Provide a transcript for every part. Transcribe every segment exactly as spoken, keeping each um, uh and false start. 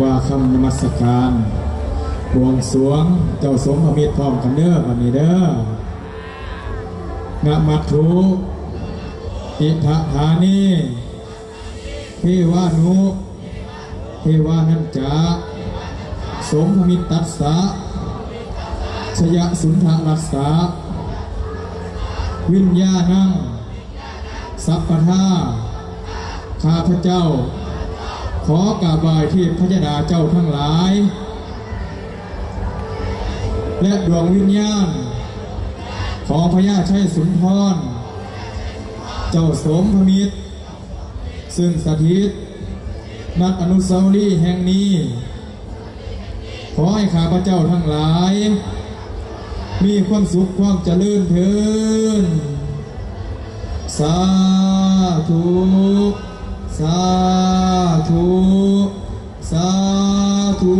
ว่าคำนมัสการบวงสรวงเจ้าสมพระมิตรพร้อมกันเด้อวันนี้เด้อนะมัทธุอิทธานิพิวานุพิวานัญจาสมพระมิตรตัสสะชยสุนทรัสสะวิญญาณังสัพพทาข้าพเจ้าขอกราบไหว้เทพพระยดาเจ้าทั้งหลายและดวงวิญญาณของพญาชัยสุนทรเจ้าสมพระมิตรซึ่งสถิตณอนุสาวรีย์แห่งนี้ขอให้ข้าพเจ้าทั้งหลายมีความสุขความเจริญเถิดสาธุสาธุสาธุ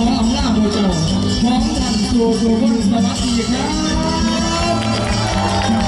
ขออำลาโมเจ้าพร้อมทั้งตัวโดนสวัสดีครับ